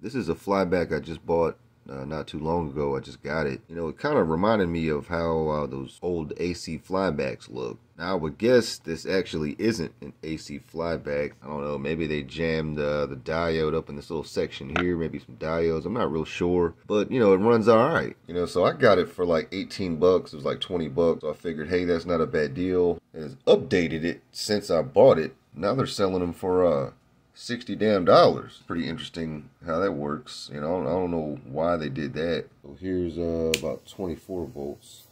This is a flyback I just bought not too long ago. I just got it. You know, it kind of reminded me of how those old AC flybacks look. Now, I would guess this actually isn't an AC flyback. I don't know. Maybe they jammed the diode up in this little section here. Maybe some diodes. I'm not real sure. But, you know, it runs all right. You know, so I got it for like 18 bucks. It was like 20 bucks. So I figured, hey, that's not a bad deal. It has updated it since I bought it. Now they're selling them for $60 damn. Pretty interesting how that works. You know, I don't know why they did that. So here's about 24 volts.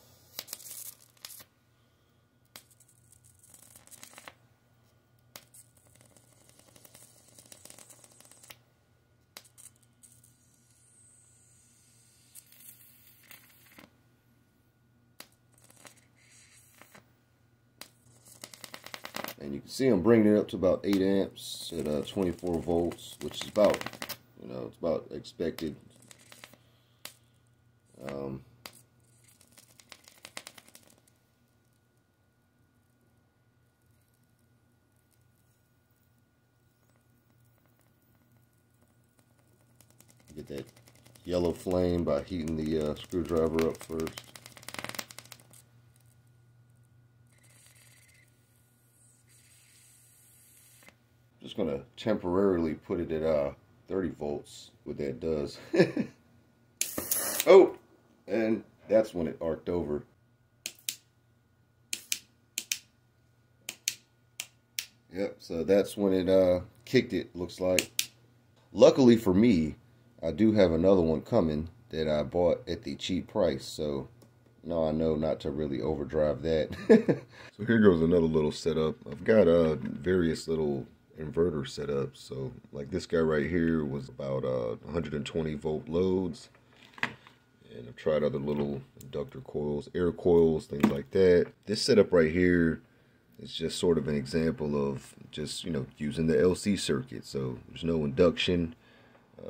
And you can see I'm bringing it up to about 8 amps at 24 volts, which is about, you know, it's about expected. Get that yellow flame by heating the screwdriver up first. Just gonna temporarily put it at 30 volts. What that does. Oh, and that's when it arced over. Yep, so that's when it kicked it, looks like. Luckily for me, I do have another one coming that I bought at the cheap price, so now I know not to really overdrive that. So here goes another little setup. I've got various little inverter setup. So like this guy right here was about 120 volt loads, and I've tried other little inductor coils, air coils, things like that. This setup right here is just sort of an example of just, you know, using the LC circuit. So there's no induction,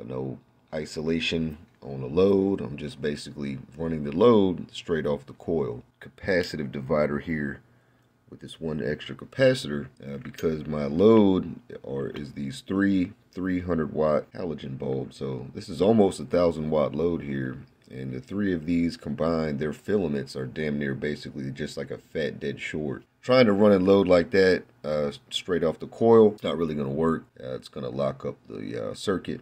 no isolation on the load. I'm just basically running the load straight off the coil. Capacitive divider here with this one extra capacitor, because my load is these three 300 watt halogen bulbs. So this is almost 1,000 watt load here, and the three of these combined, their filaments are damn near basically just like a fat dead short. Trying to run a load like that straight off the coil, it's not really going to work. It's going to lock up the circuit,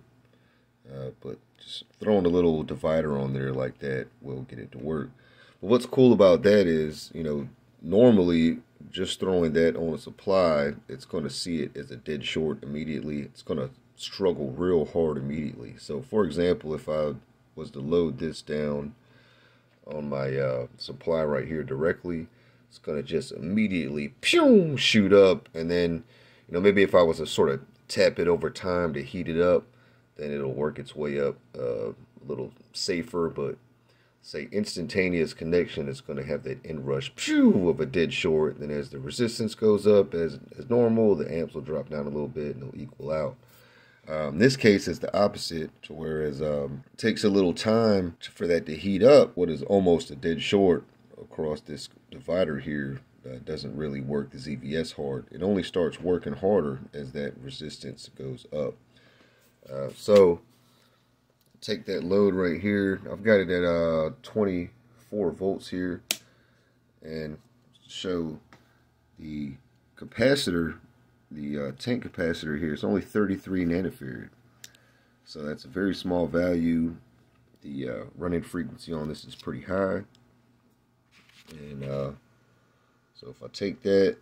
but just throwing a little divider on there like that will get it to work. But what's cool about that is, you know, normally just throwing that on a supply, it's going to see it as a dead short immediately. It's going to struggle real hard immediately. So for example, if I was to load this down on my supply right here directly, it's going to just immediately pew, shoot up. And then, you know, maybe if I was to sort of tap it over time to heat it up, then it'll work its way up a little safer. But say instantaneous connection, it's going to have that inrush pew of a dead short. Then as the resistance goes up as normal, the amps will drop down a little bit and they'll equal out. In this case, it's the opposite, to whereas it takes a little time for that to heat up. What is almost a dead short across this divider here doesn't really work the ZVS hard. It only starts working harder as that resistance goes up. So take that load right here. I've got it at 24 volts here, and show the capacitor, the tank capacitor here. It's only 33 nanofarad, so that's a very small value. The running frequency on this is pretty high, and so if I take that,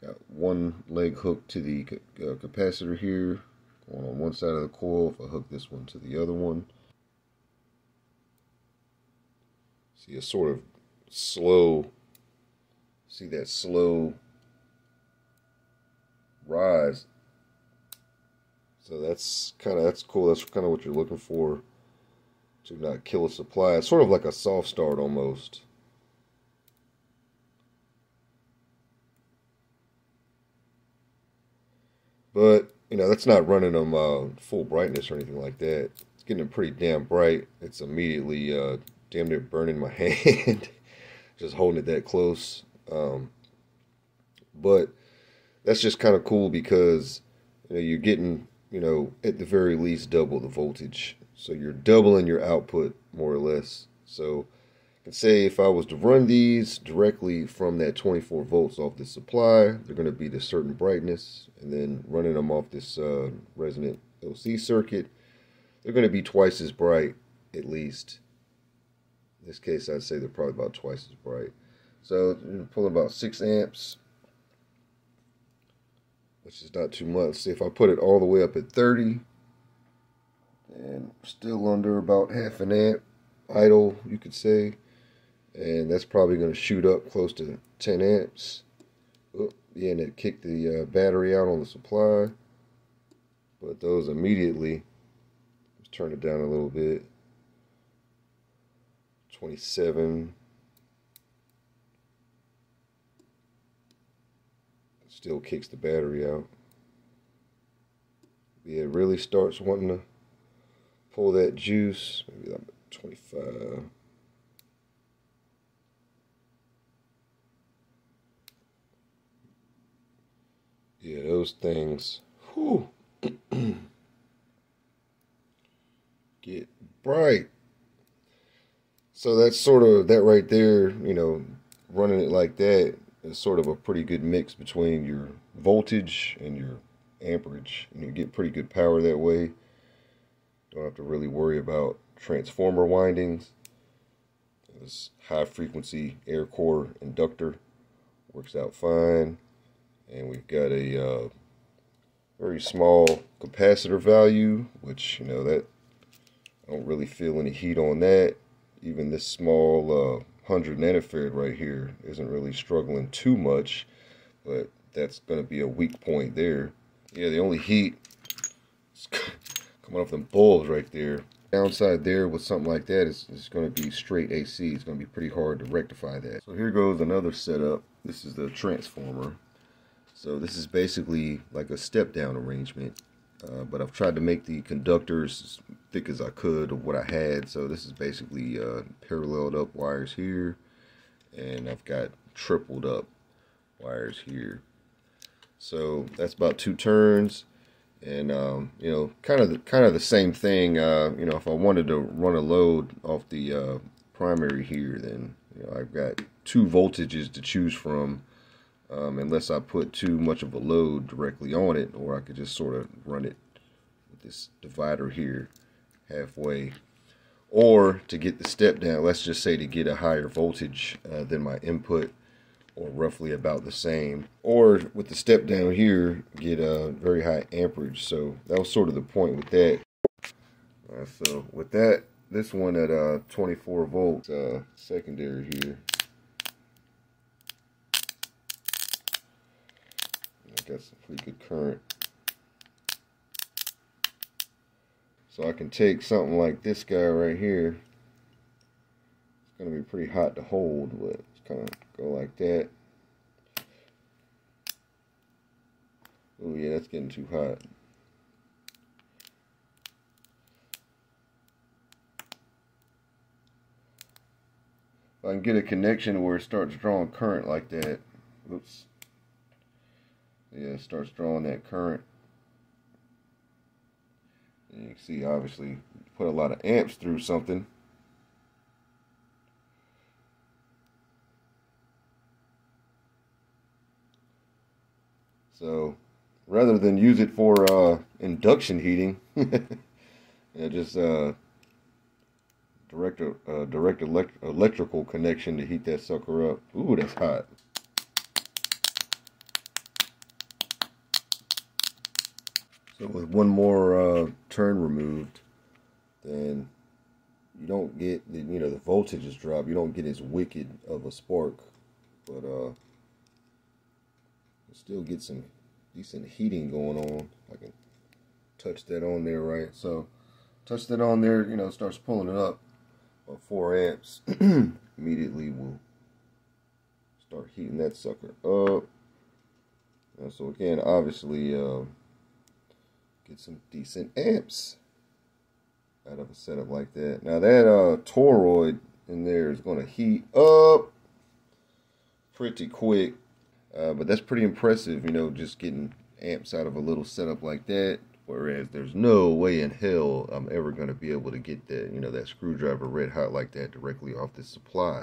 got one leg hooked to the capacitor here. On one side of the coil, if I hook this one to the other one, see a sort of slow, see that slow rise. So that's cool. That's kind of what you're looking for, to not kill a supply. It's sort of like a soft start almost. But you know, that's not running them full brightness or anything like that. It's getting pretty damn bright. It's immediately damn near burning my hand just holding it that close. But that's just kind of cool, because you know, you're getting you know, at the very least double the voltage. So you're doubling your output more or less. So I can say if I was to run these directly from that 24 volts off the supply, they're going to be this certain brightness, and then running them off this resonant LC circuit, they're going to be twice as bright at least. In this case, I'd say they're probably about twice as bright. So you're pulling about 6 amps, which is not too much. See, if I put it all the way up at 30, and still under about 0.5 amp idle, you could say, and that's probably going to shoot up close to 10 amps. Oh, yeah, and it kicked the battery out on the supply, but those immediately, let's turn it down a little bit, 27, still kicks the battery out. Yeah, it really starts wanting to pull that juice. Maybe like 25. Yeah, those things, whew, get bright. So that's sort of that right there, you know, running it like that. It's sort of a pretty good mix between your voltage and your amperage, and you get pretty good power that way. Don't have to really worry about transformer windings. This high frequency air core inductor works out fine, and we've got a very small capacitor value, which, you know, that I don't really feel any heat on that. Even this small 100 nanofarad right here isn't really struggling too much, but that's going to be a weak point there. Yeah, the only heat is coming off them bulbs right there. Downside there with something like that is it's going to be straight AC. It's going to be pretty hard to rectify that. So here goes another setup. This is the transformer. So this is basically like a step down arrangement, but I've tried to make the conductors as thick as I could of what I had. So this is basically paralleled up wires here, and I've got tripled up wires here. So that's about 2 turns, and you know, kind of the same thing. You know, if I wanted to run a load off the primary here, then, you know, I've got 2 voltages to choose from. Unless I put too much of a load directly on it, or I could just sort of run it with this divider here halfway. Or to get the step down, let's just say to get a higher voltage than my input, or roughly about the same. Or with the step down here, get a very high amperage. So that was sort of the point with that. All right, so with that, this one at 24 volts secondary here. Got some pretty good current. So I can take something like this guy right here. It's going to be pretty hot to hold, but it's kind of go like that. Oh yeah, that's getting too hot. If I can get a connection where it starts drawing current like that. Oops. Yeah, it starts drawing that current. And you can see, obviously, put a lot of amps through something. So, rather than use it for induction heating, yeah, just direct electrical connection to heat that sucker up. Ooh, that's hot. So with one more turn removed, then you don't get the, you know, the voltage is dropped. You don't get as wicked of a spark, but you still get some decent heating going on. I can touch that on there, right? So touch that on there, you know, starts pulling it up. About 4 amps immediately will start heating that sucker up. And so again, obviously. Get some decent amps out of a setup like that. Now that toroid in there is going to heat up pretty quick, but that's pretty impressive, you know, just getting amps out of a little setup like that. Whereas there's no way in hell I'm ever going to be able to get that, you know, that screwdriver red hot like that directly off the supply.